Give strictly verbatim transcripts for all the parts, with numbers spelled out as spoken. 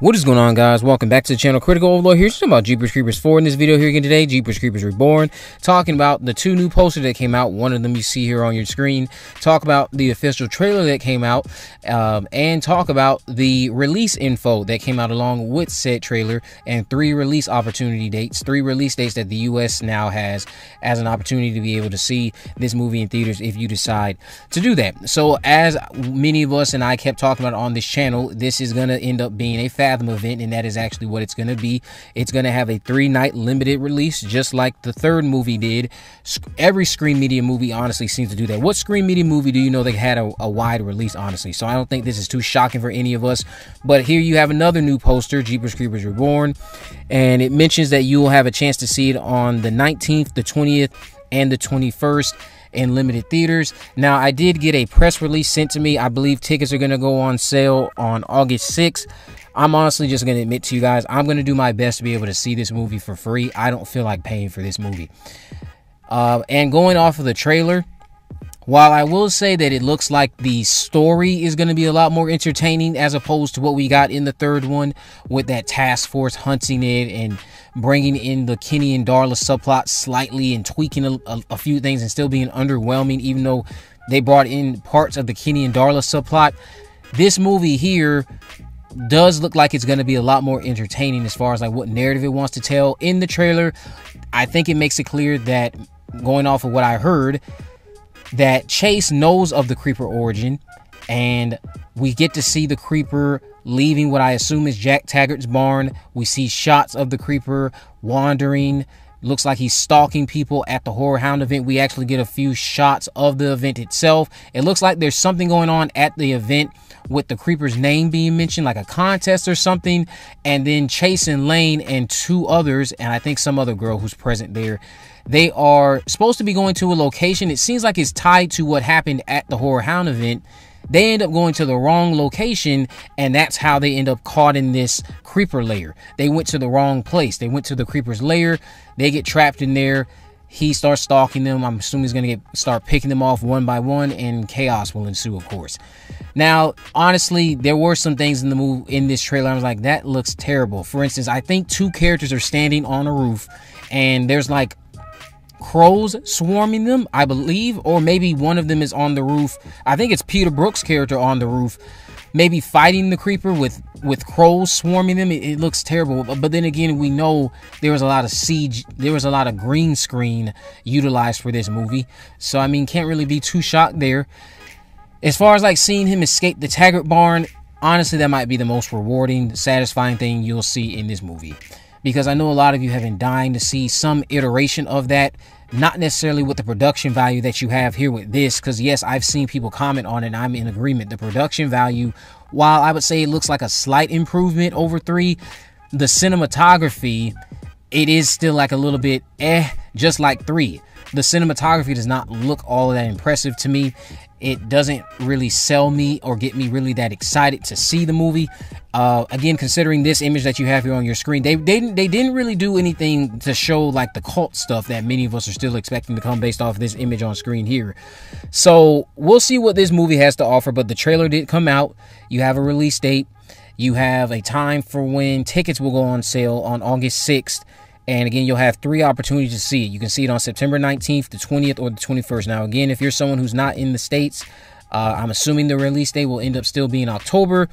What is going on, guys? Welcome back to the channel. Critical Overlord here, talking about Jeepers Creepers four in this video here again today. Jeepers Creepers Reborn, talking about the two new posters that came out. One of them you see here on your screen. Talk about the official trailer that came out, um, and talk about the release info that came out along with said trailer, and three release opportunity dates, three release dates that the U S now has as an opportunity to be able to see this movie in theaters if you decide to do that. So as many of us and I kept talking about on this channel, this is going to end up being a Fathom event, and that is actually what it's going to be. It's going to have a three night limited release, just like the third movie did. Every Screen Media movie honestly seems to do that. What Screen Media movie do you know they had a, a wide release, honestly? So I don't think this is too shocking for any of us. But here you have another new poster, Jeepers Creepers Reborn, and it mentions that you will have a chance to see it on the nineteenth, the twentieth, and the twenty-first in limited theaters. Now, I did get a press release sent to me. I believe tickets are going to go on sale on August sixth. I'm honestly just going to admit to you guys, I'm going to do my best to be able to see this movie for free. I don't feel like paying for this movie. Uh, and going off of the trailer, while I will say that it looks like the story is going to be a lot more entertaining as opposed to what we got in the third one with that task force hunting it and bringing in the Kenny and Darla subplot slightly and tweaking a, a, a few things and still being underwhelming, even though they brought in parts of the Kenny and Darla subplot. This movie here does look like it's going to be a lot more entertaining as far as like what narrative it wants to tell. In the trailer, I think it makes it clear that, going off of what I heard, that Chase knows of the Creeper origin, and we get to see the Creeper leaving what I assume is Jack Taggart's barn. We see shots of the Creeper wandering. Looks like he's stalking people at the Horror Hound event. We actually get a few shots of the event itself. It looks like there's something going on at the event with the Creeper's name being mentioned, like a contest or something. And then Chase and Lane and two others, and I think some other girl who's present there, they are supposed to be going to a location. It seems like it's tied to what happened at the Horror Hound event. They end up going to the wrong location, and that's how they end up caught in this Creeper lair. They went to the wrong place. They went to the Creeper's lair. They get trapped in there. He starts stalking them. I'm assuming he's going to get start picking them off one by one, and chaos will ensue, of course. Now, honestly, there were some things in the move in this trailer I was like, that looks terrible. For instance, I think two characters are standing on a roof, and there's like crows swarming them, I believe, or maybe one of them is on the roof. I think it's Peter Brooks' character on the roof, maybe fighting the Creeper with with crows swarming them. It, it looks terrible. But, but then again, we know there was a lot of siege, there was a lot of green screen utilized for this movie. So I mean, can't really be too shocked there. As far as like seeing him escape the Taggart barn, honestly, that might be the most rewarding, satisfying thing you'll see in this movie, because I know a lot of you have been dying to see some iteration of that. Not necessarily with the production value that you have here with this, because yes, I've seen people comment on it, and I'm in agreement. The production value, while I would say it looks like a slight improvement over three, the cinematography, it is still like a little bit eh, just like three. The cinematography does not look all that impressive to me. It doesn't really sell me or get me really that excited to see the movie. Uh, again, considering this image that you have here on your screen, they, they, they didn't really do anything to show like the cult stuff that many of us are still expecting to come based off of this image on screen here. So we'll see what this movie has to offer, but the trailer did come out. You have a release date. You have a time for when tickets will go on sale on August sixth. And again, you'll have three opportunities to see it. You can see it on September nineteenth, the twentieth, or the twenty-first. Now, again, if you're someone who's not in the States, uh, I'm assuming the release date will end up still being October.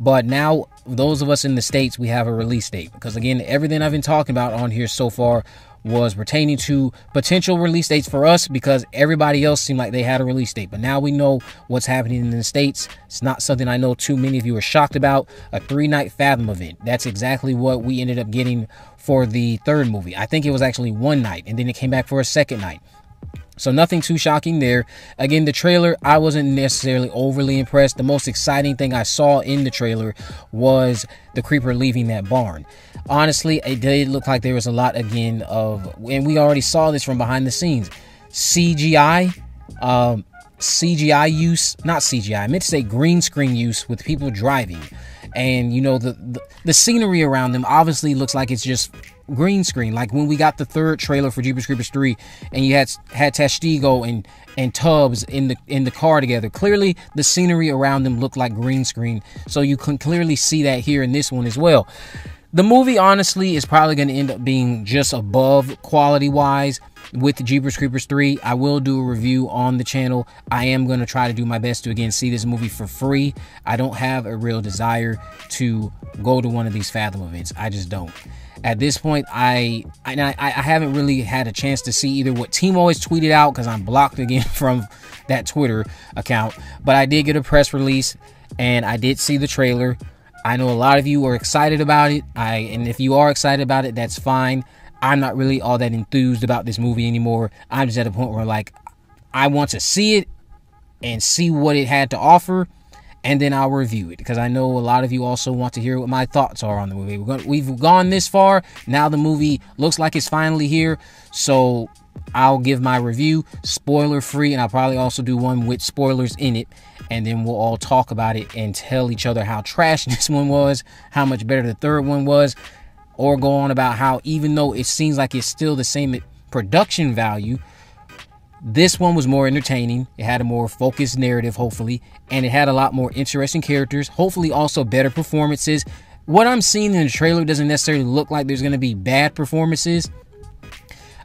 But now, those of us in the States, we have a release date. Because again, everything I've been talking about on here so far was pertaining to potential release dates for us, because everybody else seemed like they had a release date. But now we know what's happening in the States. It's not something I know too many of you are shocked about. A three-night Fathom event. That's exactly what we ended up getting for the third movie. I think it was actually one night, and then it came back for a second night. So nothing too shocking there. Again, the trailer, I wasn't necessarily overly impressed. The most exciting thing I saw in the trailer was the Creeper leaving that barn. Honestly, it did look like there was a lot, again, of, and we already saw this from behind the scenes, C G I, um, C G I use, not C G I, I meant to say green screen use with people driving. and you know the, the the scenery around them obviously looks like it's just green screen. Like when we got the third trailer for Jeepers Creepers three, and you had had Testigo and and Tubbs in the in the car together. Clearly, the scenery around them looked like green screen, so you can clearly see that here in this one as well. The movie, honestly, is probably going to end up being just above quality-wise with Jeepers Creepers three. I will do a review on the channel. I am going to try to do my best to, again, see this movie for free. I don't have a real desire to go to one of these Fathom events. I just don't. At this point, I I, I haven't really had a chance to see either what Timo has tweeted out, because I'm blocked again from that Twitter account. But I did get a press release, and I did see the trailer. I know a lot of you are excited about it, I and if you are excited about it, that's fine. I'm not really all that enthused about this movie anymore. I'm just at a point where, like, I want to see it and see what it had to offer, and then I'll review it, because I know a lot of you also want to hear what my thoughts are on the movie. We're gonna, we've gone this far. Now the movie looks like it's finally here, so I'll give my review, spoiler-free, and I'll probably also do one with spoilers in it, and then we'll all talk about it and tell each other how trash this one was, how much better the third one was, or go on about how, even though it seems like it's still the same production value, this one was more entertaining, it had a more focused narrative, hopefully, and it had a lot more interesting characters, hopefully also better performances. What I'm seeing in the trailer doesn't necessarily look like there's going to be bad performances.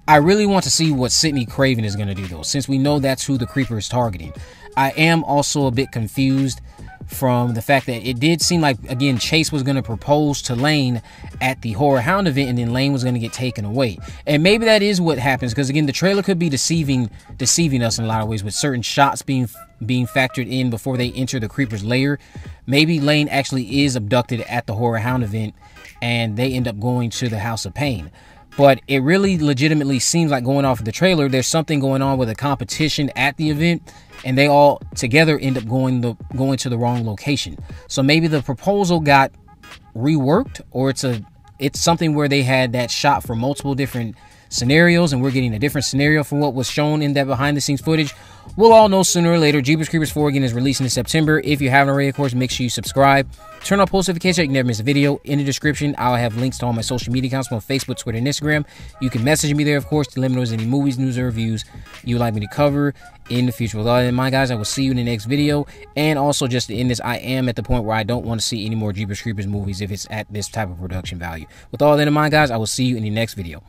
I really want to see what Sydney Craven is going to do, though, since we know that's who the Creeper is targeting. I am also a bit confused from the fact that it did seem like, again, Chase was going to propose to Lane at the Horror Hound event, and then Lane was going to get taken away. And maybe that is what happens, because, again, the trailer could be deceiving deceiving us in a lot of ways, with certain shots being being factored in before they enter the Creeper's lair. Maybe Lane actually is abducted at the Horror Hound event, and they end up going to the House of Pain. But it really legitimately seems like, going off of the trailer, there's something going on with a competition at the event, and they all together end up going the going to the wrong location. So maybe the proposal got reworked, or it's a it's something where they had that shot for multiple different scenarios, and we're getting a different scenario from what was shown in that behind the scenes footage. We'll all know sooner or later. Jeepers Creepers four, again, is releasing in September. If you haven't already, of course, make sure you subscribe. Turn on post notifications so you can never miss a video. In the description, I'll have links to all my social media accounts on Facebook, Twitter, and Instagram. You can message me there, of course, to let me know any movies, news, or reviews you'd like me to cover in the future. With all that in mind, guys, I will see you in the next video. And also, just to end this, I am at the point where I don't want to see any more Jeepers Creepers movies if it's at this type of production value. With all that in mind, guys, I will see you in the next video.